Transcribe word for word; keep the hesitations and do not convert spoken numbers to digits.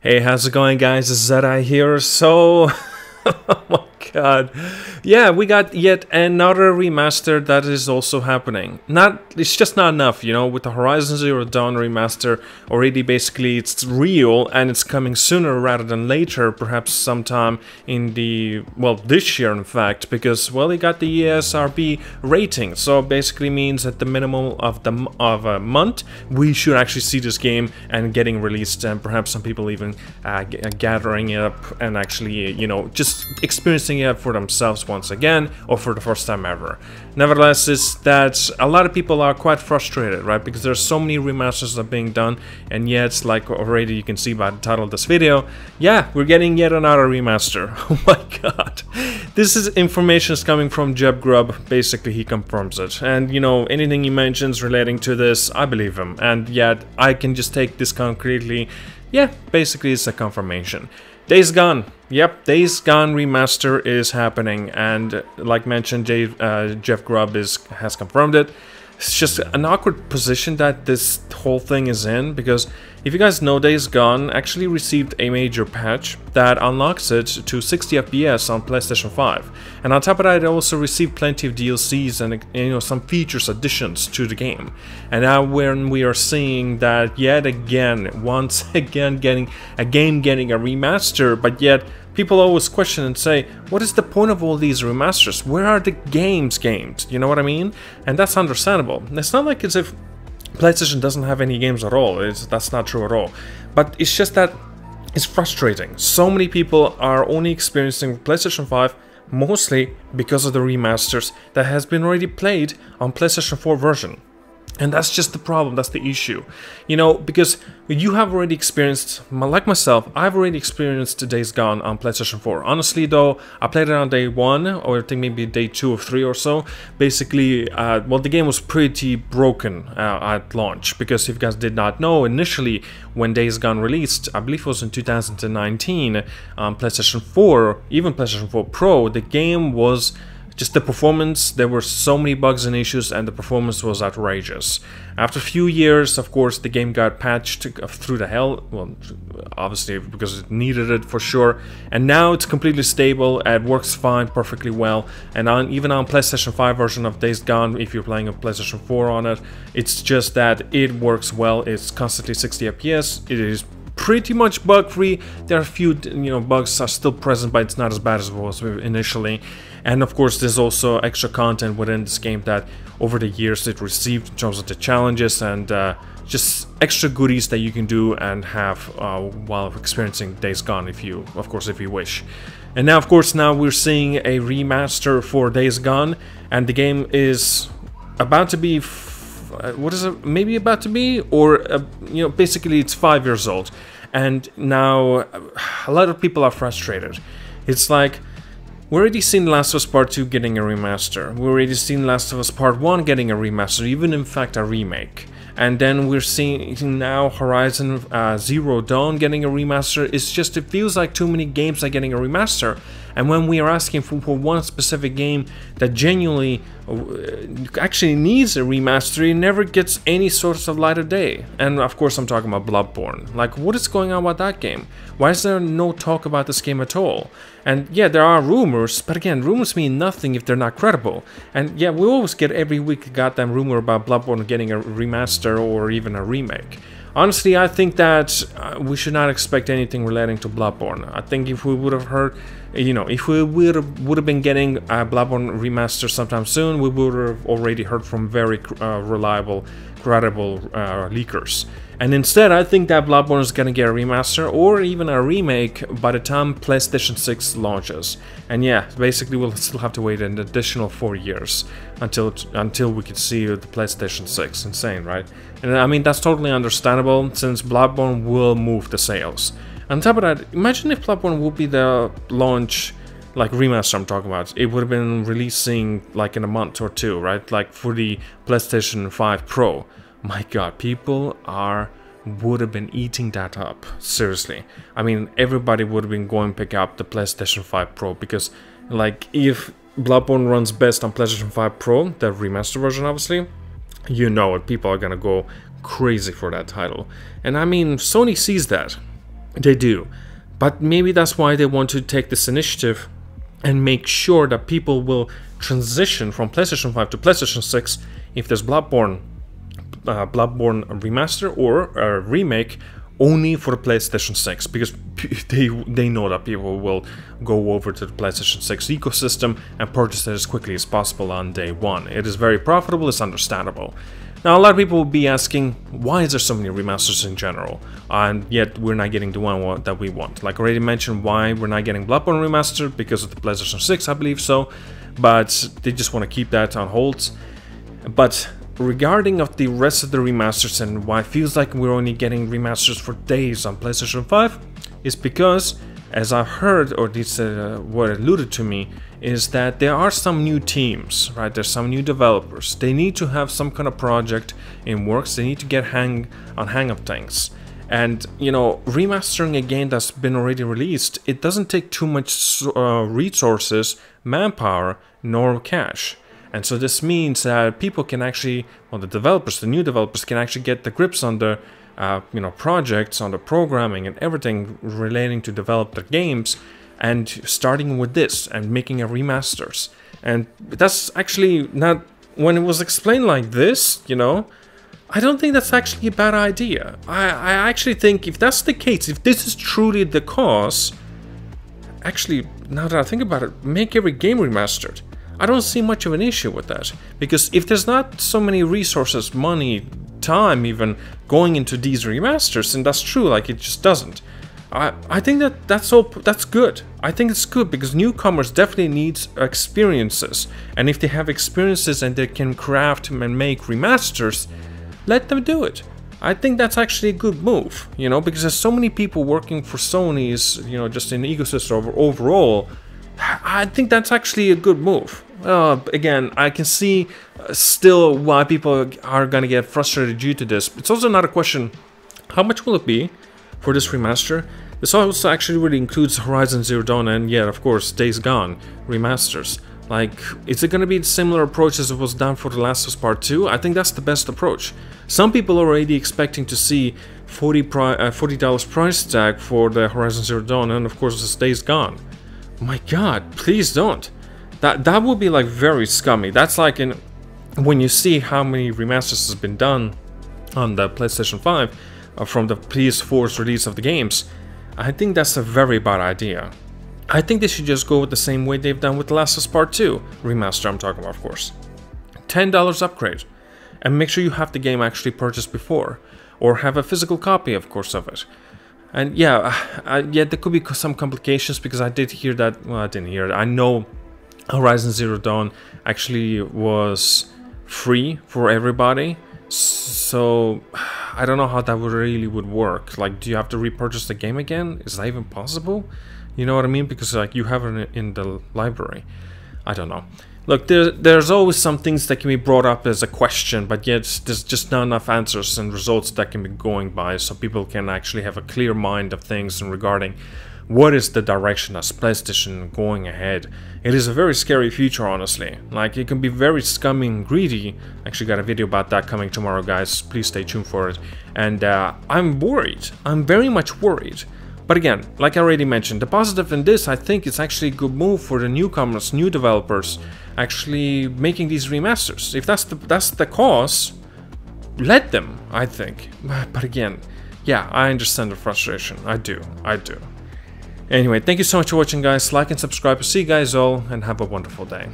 Hey, how's it going, guys? Zedai here. So, oh my god. Yeah, we got yet another remaster that is also happening. Not, it's just not enough, you know, with the Horizon Zero Dawn remaster already basically it's real and it's coming sooner rather than later, perhaps sometime in the, well, this year in fact, because, well, it got the E S R B rating, so basically means at the minimum of, the, of a month, we should actually see this game and getting released and perhaps some people even uh, g gathering it up and actually, you know, just experiencing it for themselves once again, or for the first time ever. Nevertheless, it's that a lot of people are quite frustrated, right? Because there's so many remasters that are being done, and yet, like already you can see by the title of this video, yeah, we're getting yet another remaster. Oh my god. This is information is coming from Jeff Grubb. Basically, he confirms it. And, you know, anything he mentions relating to this, I believe him. And yet, I can just take this concretely. Yeah, basically, it's a confirmation. Days Gone. Yep, Days Gone remaster is happening, and like mentioned, Dave, uh, Jeff Grubb is, has confirmed it. It's just an awkward position that this whole thing is in, because if you guys know, Days Gone actually received a major patch that unlocks it to sixty F P S on PlayStation five, and on top of that, it also received plenty of D L Cs and, you know, some features additions to the game. And now when we are seeing that yet again, once again, getting a game getting a remaster, but yet people always question and say, what is the point of all these remasters? Where are the games gamed? You know what I mean? And that's understandable. It's not like as if PlayStation doesn't have any games at all. It's, that's not true at all. But it's just that it's frustrating. So many people are only experiencing PlayStation five mostly because of the remasters that has been already played on PlayStation four version. And that's just the problem, that's the issue. You know, because you have already experienced, like myself, I've already experienced Days Gone on PlayStation four. Honestly though, I played it on day one, or I think maybe day two or three or so. Basically, uh, well, the game was pretty broken uh, at launch, because if you guys did not know, initially when Days Gone released, I believe it was in two thousand nineteen, on PlayStation four, even PlayStation four Pro, the game was... just the performance, there were so many bugs and issues, and the performance was outrageous. After a few years, of course, the game got patched through the hell, well, obviously because it needed it for sure, and now it's completely stable, it works fine, perfectly well, and on, even on PlayStation five version of Days Gone, if you're playing a PlayStation four on it, it's just that it works well, it's constantly sixty F P S, it is pretty much bug free. There are a few, you know, bugs are still present, but it's not as bad as it was initially. And of course, there's also extra content within this game that over the years it received in terms of the challenges and uh, just extra goodies that you can do and have uh, while experiencing Days Gone, if you, of course, if you wish. And now, of course, now we're seeing a remaster for Days Gone, and the game is about to be what is it maybe about to be or uh, you know, basically it's five years old, and now a lot of people are frustrated. It's like, we already seen Last of Us Part two getting a remaster, we already seen Last of Us Part one getting a remaster, even in fact a remake, and then we're seeing now Horizon uh, Zero Dawn getting a remaster. It's just, it feels like too many games are getting a remaster, and when we are asking for, for one specific game that genuinely uh, actually needs a remaster, it never gets any sort of light of day. And of course, I'm talking about Bloodborne. Like, what is going on with that game? Why is there no talk about this game at all? And yeah, there are rumors, but again, rumors mean nothing if they're not credible. And yeah, we always get every week a goddamn rumor about Bloodborne getting a remaster or even a remake. Honestly, I think that uh, we should not expect anything relating to Bloodborne. I think if we would have heard, you know, if we would have, would have been getting a Bloodborne remaster sometime soon, we would have already heard from very uh, reliable, credible uh, leakers. And instead, I think that Bloodborne is gonna get a remaster or even a remake by the time PlayStation six launches. And yeah, basically we'll still have to wait an additional four years until until we could see the PlayStation six. Insane, right? And I mean, that's totally understandable, since Bloodborne will move the sales. On top of that, imagine if Bloodborne would be the launch, like remaster I'm talking about, it would have been releasing like in a month or two, right? Like for the PlayStation five Pro. My god, people are would have been eating that up, seriously. I mean, everybody would have been going pick up the PlayStation five Pro, because like, if Bloodborne runs best on PlayStation five Pro, the remaster version obviously, you know it, people are gonna go crazy for that title. And I mean, Sony sees that. They do. But maybe that's why they want to take this initiative and make sure that people will transition from PlayStation five to PlayStation six if there's Bloodborne, uh, Bloodborne remaster or a remake only for PlayStation six, because they they know that people will go over to the PlayStation six ecosystem and purchase it as quickly as possible on day one. It is very profitable, it's understandable. Now, a lot of people will be asking, why is there so many remasters in general, and yet we're not getting the one that we want? Like I already mentioned, why we're not getting Bloodborne remastered, because of the PlayStation six, I believe so, but they just want to keep that on hold. But regarding of the rest of the remasters and why it feels like we're only getting remasters for days on PlayStation five, is because, as I heard, or at least uh, what alluded to me, is that there are some new teams, right? There's some new developers. They need to have some kind of project in works. They need to get hang on hang of things. And, you know, remastering a game that's been already released, it doesn't take too much uh, resources, manpower, nor cash. And so this means that people can actually, well, the developers, the new developers can actually get the grips on the, uh, you know, projects, on the programming and everything relating to develop their games, and starting with this and making a remasters. And that's actually not, when it was explained like this, you know, I don't think that's actually a bad idea. I, I actually think if that's the case, if this is truly the cause, actually, now that I think about it, make every game remastered. I don't see much of an issue with that, because if there's not so many resources, money, time even, going into these remasters, and that's true, like it just doesn't. I, I think that that's, all, that's good. I think it's good, because newcomers definitely need experiences, and if they have experiences and they can craft and make remasters, let them do it. I think that's actually a good move, you know, because there's so many people working for Sony's, you know, just in the ecosystem overall. I think that's actually a good move. Uh, again, I can see uh, still why people are going to get frustrated due to this. It's also another question, how much will it be for this remaster? This also actually really includes Horizon Zero Dawn and, yeah, of course, Days Gone remasters. Like, is it going to be a similar approach as it was done for The Last of Us Part two? I think that's the best approach. Some people are already expecting to see forty dollars price tag for the Horizon Zero Dawn and, of course, this Days Gone. My God, please don't. That that would be like very scummy. That's like in when you see how many remasters has been done on the PlayStation five uh, from the P S four's release of the games. I think that's a very bad idea. I think they should just go with the same way they've done with The Last of Us Part two remaster. I'm talking about, of course, ten dollars upgrade, and make sure you have the game actually purchased before, or have a physical copy, of course, of it. And yeah, I, yeah, there could be some complications, because I did hear that, well, I didn't hear it, I know Horizon Zero Dawn actually was free for everybody, so I don't know how that would really would work. Like, do you have to repurchase the game again? Is that even possible? You know what I mean? Because like you have it in the library. I don't know. Look, there, there's always some things that can be brought up as a question, but yet there's just not enough answers and results that can be going by, so people can actually have a clear mind of things and regarding what is the direction of PlayStation going ahead. It is a very scary future, honestly. Like, it can be very scummy and greedy. Actually, got a video about that coming tomorrow, guys. Please stay tuned for it. And uh, I'm worried. I'm very much worried. But again, like I already mentioned, the positive in this, I think it's actually a good move for the newcomers, new developers, actually making these remasters. If that's the, that's the cause, let them, I think. But again, yeah, I understand the frustration. I do, I do. Anyway, thank you so much for watching, guys. Like and subscribe. See you guys all, and have a wonderful day.